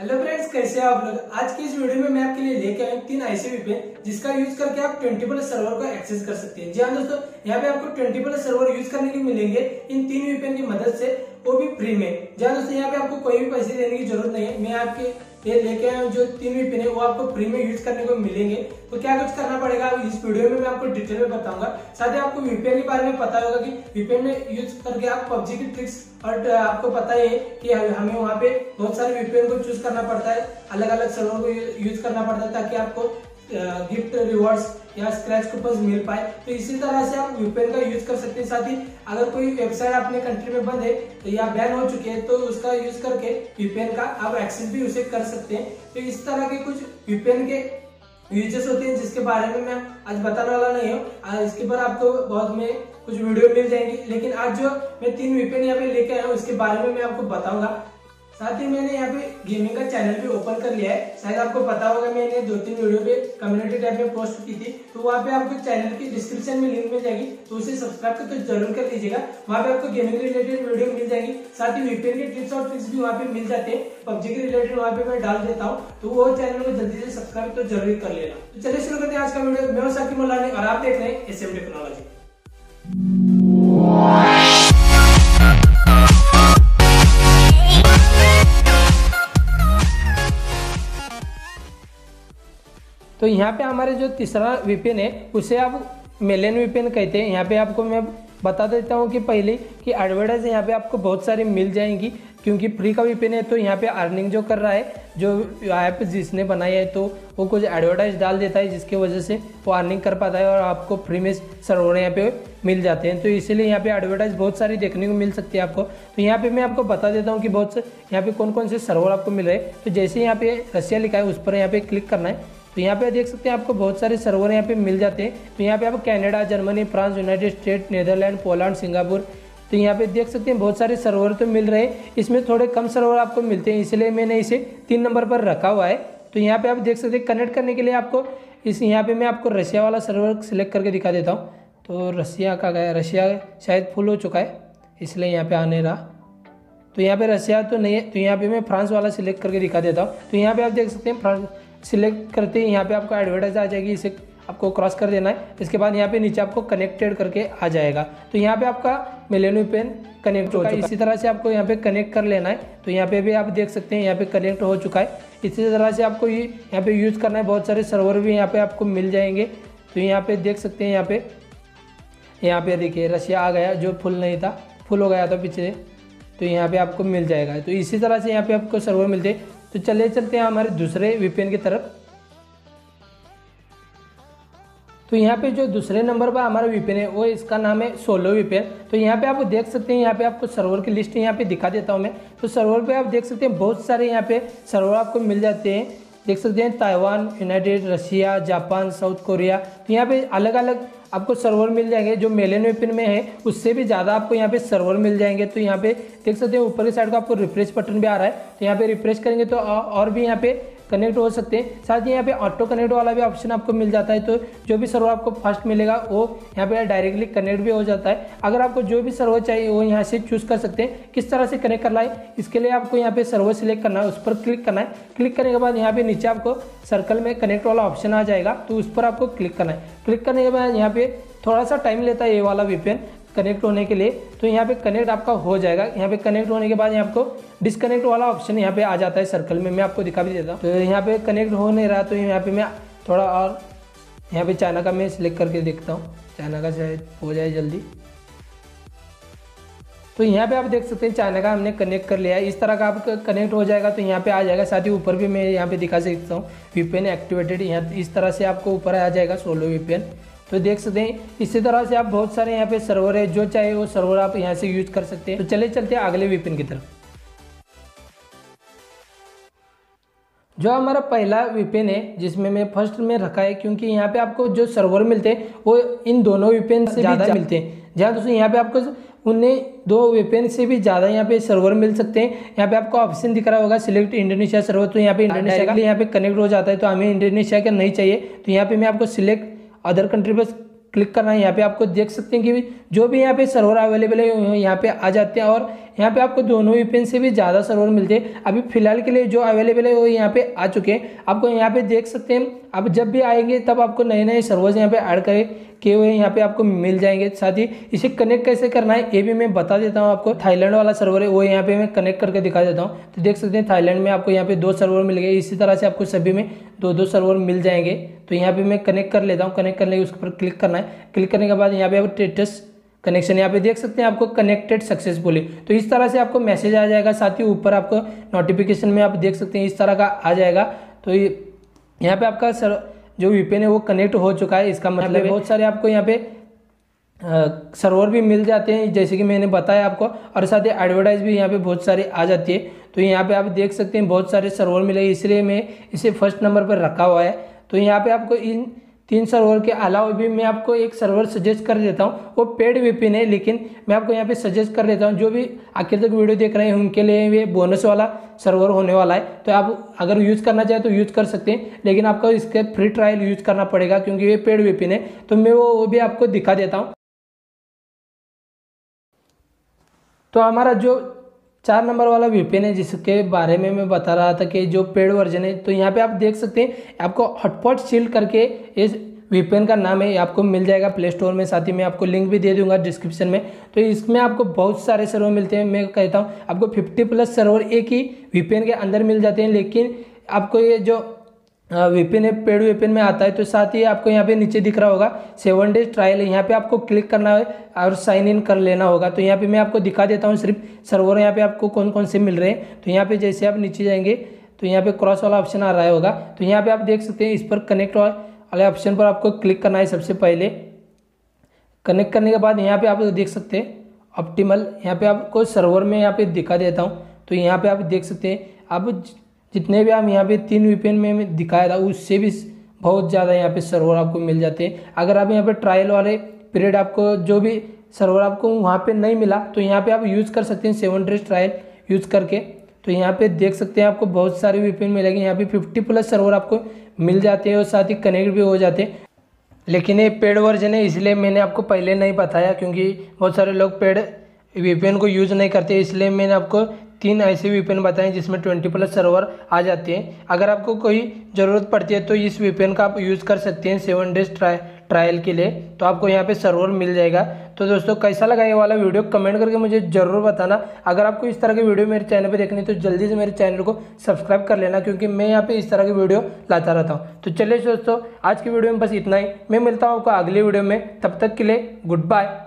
Hello friends, कैसे हैं आप लोग। आज की इस वीडियो में मैं आपके लिए लेके आया हूँ 3 ऐसे VPN जिसका यूज करके आप 20+ सर्वर को एक्सेस कर सकते हैं। जी हाँ दोस्तों, यहाँ पे आपको 20+ सर्वर यूज करने के मिलेंगे इन 3 VPN की मदद से, वो भी फ्री में। जी हाँ दोस्तों, यहाँ पे आपको कोई भी पैसे देने की जरूरत नहीं है। मैं आपके ये लेके आया हूँ जो 3 VPN है वो आपको फ्री में यूज करने को मिलेंगे। तो क्या कुछ करना पड़ेगा इस वीडियो में मैं आपको डिटेल में बताऊंगा। साथ ही आपको VPN के बारे में पता होगा कि VPN में यूज करके आप PUBG की ट्रिक्स, और आपको पता है कि हमें वहाँ पे बहुत सारे VPN को चूज करना पड़ता है, अलग अलग सर्वर को यूज करना पड़ता है ताकि आपको गिफ्ट रिवॉर्ड्स या स्क्रैच कूपन मिल पाए। तो इसी तरह से आप VPN का यूज कर सकते हैं। साथ ही अगर कोई वेबसाइट अपने कंट्री में बंद है या बैन हो चुकी है तो उसका यूज करके VPN का आप एक्सेस भी उसे कर सकते हैं। तो इस तरह के कुछ VPN के यूजेस होते हैं जिसके बारे में मैं आज बताने वाला नहीं हूँ। इसके पर आपको बहुत में कुछ वीडियो मिल जाएंगी, लेकिन आज जो मैं 3 VPN यहाँ पे लेके आया हूँ उसके बारे में मैं आपको बताऊंगा। साथ ही मैंने यहाँ पे गेमिंग का चैनल भी ओपन कर लिया है। शायद आपको पता होगा मैंने 2-3 वीडियो पे कम्युनिटी टैब में पोस्ट की थी, तो वहाँ पे आपको चैनल की डिस्क्रिप्शन में लिंक मिल जाएगी, तो उसे सब्सक्राइब करके जरूर कर लीजिएगा। वहाँ पे आपको गेमिंग रिलेटेड वीडियो मिल जाएगी। साथ ही VPN के टिप्स और ट्रिक्स भी वहाँ पे मिल जाते हैं, PUBG के रिलेटेड वहाँ पे मैं डाल देता हूँ, तो वो चैनल को जल्दी से सब्सक्राइब तो जरूर कर लेना। तो चलिए शुरू करते हैं आज का वीडियो। मैं हूँ साकिब मुल्लानी और आप देख रहे हैं SM टेक्नोलॉजी। तो यहाँ पे हमारे जो तीसरा VPN है उसे आप मेलन VPN कहते हैं। यहाँ पे आपको मैं बता देता हूँ कि पहले कि एडवर्टाइज यहाँ पे आपको बहुत सारी मिल जाएंगी क्योंकि फ्री का VPN है, तो यहाँ पे अर्निंग जो कर रहा है जो ऐप जिसने बनाया है तो वो कुछ एडवर्टाइज डाल देता है जिसके वजह से वो अर्निंग कर पाता है और आपको फ्री में सर्वर यहाँ पे मिल जाते हैं। तो इसीलिए यहाँ पे एडवर्टाइज बहुत सारी देखने को मिल सकती है आपको। तो यहाँ पे मैं आपको बता देता हूँ कि बहुत से यहाँ पे कौन कौन से सर्वर आपको मिल रहे हैं। तो जैसे यहाँ पे रशिया लिखा है उस पर यहाँ पे क्लिक करना है, तो यहाँ पे देख सकते हैं आपको बहुत सारे सर्वर यहाँ पे मिल जाते हैं। तो यहाँ पे आप Canada, Germany, France, United State, Netherlands, Poland, Singapore, तो यहाँ पे देख सकते हैं बहुत सारे सर्वर तो मिल रहे हैं। इसमें थोड़े कम सर्वर आपको मिलते हैं, इसलिए मैंने इसे 3 नंबर पर रखा हुआ है। तो यहाँ पे आप देख सकते हैं कनेक्ट करने के लिए आपको इस यहाँ पे मैं आपको रशिया वाला सर्वर सिलेक्ट करके दिखा देता हूँ। तो रशिया का गया, रशिया शायद फुल हो चुका है इसलिए यहाँ पे आने रहा, तो यहाँ पे रशिया तो नहीं है। तो यहाँ पे मैं फ्रांस वाला सिलेक्ट करके दिखा देता हूँ। तो यहाँ पे आप देख सकते हैं फ्रांस सिलेक्ट करते ही यहाँ पे आपको एडवर्टाइज आ जाएगी, इसे आपको क्रॉस कर देना है। इसके बाद यहाँ पे नीचे आपको कनेक्टेड करके आ जाएगा, तो यहाँ पे आपका मेलन VPN कनेक्ट होगा। इसी तरह से आपको यहाँ पे कनेक्ट कर लेना है। तो यहाँ पे भी आप देख सकते हैं यहाँ पे कनेक्ट हो चुका है। इसी तरह से आपको ये यहाँ पे यूज़ करना है, बहुत सारे सर्वर भी यहाँ पे आपको मिल जाएंगे। तो यहाँ पे देख सकते हैं यहाँ पे देखिए रशिया आ गया जो फुल नहीं था, फुल हो गया था पीछे, तो यहाँ पे आपको मिल जाएगा। तो इसी तरह से यहाँ पे आपको सर्वर मिलते हैं। तो चलिए चलते हैं हमारे दूसरे VPN की तरफ। तो यहाँ पे जो दूसरे नंबर पर हमारा VPN है वो इसका नाम है सोलो VPN। तो यहाँ पे आप देख सकते हैं यहाँ पे आपको सर्वर की लिस्ट यहाँ पे दिखा देता हूँ मैं। तो सर्वर पे आप देख सकते हैं बहुत सारे यहाँ पे सर्वर आपको मिल जाते हैं। देख सकते हैं Taiwan, United, Russia, Japan, South Korea, तो यहाँ पे अलग अलग आपको सर्वर मिल जाएंगे। जो मेलन VPN में है उससे भी ज़्यादा आपको यहाँ पे सर्वर मिल जाएंगे। तो यहाँ पे देख सकते हैं ऊपर की साइड का आपको रिफ्रेश बटन भी आ रहा है, तो यहाँ पे रिफ्रेश करेंगे तो और भी यहाँ पे कनेक्ट हो सकते हैं। साथ ही यहाँ पे ऑटो कनेक्ट वाला भी ऑप्शन आपको मिल जाता है, तो जो भी सर्वर आपको फर्स्ट मिलेगा वो यहाँ पे डायरेक्टली कनेक्ट भी हो जाता है। अगर आपको जो भी सर्वर चाहिए वो यहाँ से चूज़ कर सकते हैं। किस तरह से कनेक्ट करना है इसके लिए आपको यहाँ पे सर्वर सिलेक्ट करना है, उस पर क्लिक करना है। क्लिक करने के बाद यहाँ पे नीचे आपको सर्कल में कनेक्ट वाला ऑप्शन आ जाएगा, तो उस पर आपको क्लिक करना है। क्लिक करने के बाद यहाँ पे थोड़ा सा टाइम लेता है ये वाला VPN कनेक्ट होने के लिए, तो यहाँ पे कनेक्ट आपका हो जाएगा। यहाँ पे कनेक्ट होने के बाद यहाँ आपको डिसकनेक्ट वाला ऑप्शन यहाँ पे आ जाता है सर्कल में, मैं आपको दिखा भी देता हूँ। तो यहाँ पे कनेक्ट हो नहीं रहा, तो यहाँ पे मैं थोड़ा और यहाँ पे चाइना का मैं सिलेक्ट करके देखता हूँ, चाइना का शायद हो जाए जल्दी। तो यहाँ पे आप देख सकते हैं चाइना का हमने कनेक्ट कर लिया है। इस तरह का आपका कनेक्ट हो जाएगा तो यहाँ पे आ जाएगा। साथ ही ऊपर भी मैं यहाँ पे दिखा सकता हूँ VPN एक्टिवेटेड, यहाँ इस तरह से आपको ऊपर आ जाएगा सोलो VPN। तो देख सकते हैं इसी तरह से आप बहुत सारे यहाँ पे सर्वर है, जो चाहे वो सर्वर आप यहाँ से यूज कर सकते हैं। तो चले चलते हैं अगले VPN की तरफ। जो हमारा पहला VPN है जिसमें मैं फर्स्ट में रखा है क्योंकि यहाँ पे आपको जो सर्वर मिलते हैं वो इन दोनों VPN से ज़्यादा मिलते हैं। जहाँ दोस्तों यहाँ पे आपको उन्हें 2 VPN से भी ज़्यादा यहाँ पे सर्वर मिल सकते हैं। यहाँ पे आपको ऑप्शन दिख रहा होगा सिलेक्ट इंडोनेशिया सर्वर, तो यहाँ पे इंडोनेशिया का यहाँ पे कनेक्ट हो जाता है, तो हमें इंडोनेशिया का नहीं चाहिए। तो यहाँ पे मैं आपको सिलेक्ट अदर कंट्री पर क्लिक करना है। यहाँ पे आपको देख सकते हैं कि जो भी यहाँ पे सर्वर अवेलेबल है यहाँ पे आ जाते हैं और यहाँ पे आपको दोनों VPN से भी ज़्यादा सर्वर मिलते हैं। अभी फिलहाल के लिए जो अवेलेबल है वो यहाँ पे आ चुके हैं, आपको यहाँ पे देख सकते हैं। अब जब भी आएंगे तब आपको नए नए सर्वर्स यहाँ पे ऐड किए हुए यहाँ पे आपको मिल जाएंगे। साथ ही इसे कनेक्ट कैसे करना है ये भी मैं बता देता हूँ आपको। थाईलैंड वाला सर्वर है वो यहाँ पे मैं कनेक्ट करके दिखा देता हूँ। तो देख सकते हैं थाईलैंड में आपको यहाँ पे 2 सर्वर मिल गए। इसी तरह से आपको सभी में 2-2 सर्वर मिल जाएंगे। तो यहाँ पे मैं कनेक्ट कर लेता हूँ। कनेक्ट करने के उसके ऊपर क्लिक करना है। क्लिक करने के बाद यहाँ पे आप स्टेटस कनेक्शन यहाँ पे देख सकते हैं आपको कनेक्टेड सक्सेसफुली। तो इस तरह से आपको मैसेज आ जाएगा। साथ ही ऊपर आपको नोटिफिकेशन में आप देख सकते हैं इस तरह का आ जाएगा। तो यहाँ पे आपका जो VPN है वो कनेक्ट हो चुका है। इसका मतलब बहुत सारे आपको यहाँ पे सर्वर भी मिल जाते हैं जैसे कि मैंने बताया आपको, और साथ ही एडवर्टाइज भी यहाँ पे बहुत सारे आ जाती है। तो यहाँ पे आप देख सकते हैं बहुत सारे सर्वर मिले, इसलिए मैं इसे फर्स्ट नंबर पर रखा हुआ है। तो यहाँ पे आपको इन 3 सर्वर के अलावा भी मैं आपको एक सर्वर सजेस्ट कर देता हूँ। वो पेड VPN है, लेकिन मैं आपको यहाँ पे सजेस्ट कर देता हूँ। जो भी आखिर तक वीडियो देख रहे हैं उनके लिए ये बोनस वाला सर्वर होने वाला है। तो आप अगर यूज़ करना चाहे तो यूज़ कर सकते हैं, लेकिन आपको इसके फ्री ट्रायल यूज़ करना पड़ेगा क्योंकि ये पेड VPN है। तो मैं वो भी आपको दिखा देता हूँ। तो हमारा जो 4 नंबर वाला VPN है जिसके बारे में मैं बता रहा था कि जो पेड वर्जन है, तो यहाँ पे आप देख सकते हैं आपको हॉटस्पॉट शील्ड करके इस VPN का नाम है, आपको मिल जाएगा प्ले स्टोर में। साथ ही मैं आपको लिंक भी दे दूंगा डिस्क्रिप्शन में। तो इसमें आपको बहुत सारे सर्वर मिलते हैं। मैं कहता हूँ आपको 50+ सर्वर एक ही VPN के अंदर मिल जाते हैं, लेकिन आपको ये जो VPN है पेड VPN में आता है। तो साथ ही आपको यहाँ पे नीचे दिख रहा होगा 7 डेज ट्रायल, यहाँ पे आपको क्लिक करना है और साइन इन कर लेना होगा। तो यहाँ पे मैं आपको दिखा देता हूँ सिर्फ सर्वर यहाँ पे आपको कौन कौन से मिल रहे हैं। तो यहाँ पे जैसे आप नीचे जाएंगे तो यहाँ पे क्रॉस वाला ऑप्शन आ रहा होगा। तो यहाँ पे आप देख सकते हैं इस पर कनेक्ट वाले ऑप्शन पर आपको क्लिक करना है। सबसे पहले कनेक्ट करने के बाद यहाँ पे आप देख सकते हैं ऑप्टिमल, यहाँ पे आपको सर्वर में यहाँ पे दिखा देता हूँ। तो यहाँ पे आप देख सकते हैं आप जितने भी आप यहाँ पे 3 VPN में दिखाया था उससे भी बहुत ज़्यादा यहाँ पे सर्वर आपको मिल जाते हैं। अगर आप यहाँ पे ट्रायल वाले पीरियड आपको जो भी सर्वर आपको वहाँ पे नहीं मिला तो यहाँ पे आप यूज़ कर सकते हैं 7 डेज ट्रायल यूज़ करके। तो यहाँ पे देख सकते हैं आपको बहुत सारे VPN मिलेंगे। यहाँ पे 50+ सर्वर आपको मिल जाते हैं और साथ ही कनेक्ट भी हो जाते हैं। लेकिन ये पेड वर्जन है इसलिए मैंने आपको पहले नहीं बताया, क्योंकि बहुत सारे लोग पेड VPN को यूज़ नहीं करते। इसलिए मैंने आपको 3 ऐसे VPN बताएं जिसमें 20+ सर्वर आ जाते हैं। अगर आपको कोई ज़रूरत पड़ती है तो इस VPN का आप यूज़ कर सकते हैं 7 डेज ट्रायल के लिए। तो आपको यहाँ पे सर्वर मिल जाएगा। तो दोस्तों कैसा लगा ये वाला वीडियो कमेंट करके मुझे ज़रूर बताना। अगर आपको इस तरह की वीडियो मेरे चैनल पे देखनी है तो जल्दी से मेरे चैनल को सब्सक्राइब कर लेना, क्योंकि मैं यहाँ पे इस तरह की वीडियो लाता रहता हूँ। तो चलिए दोस्तों आज की वीडियो में बस इतना ही। मैं मिलता हूँ आपको अगली वीडियो में, तब तक के लिए गुड बाय।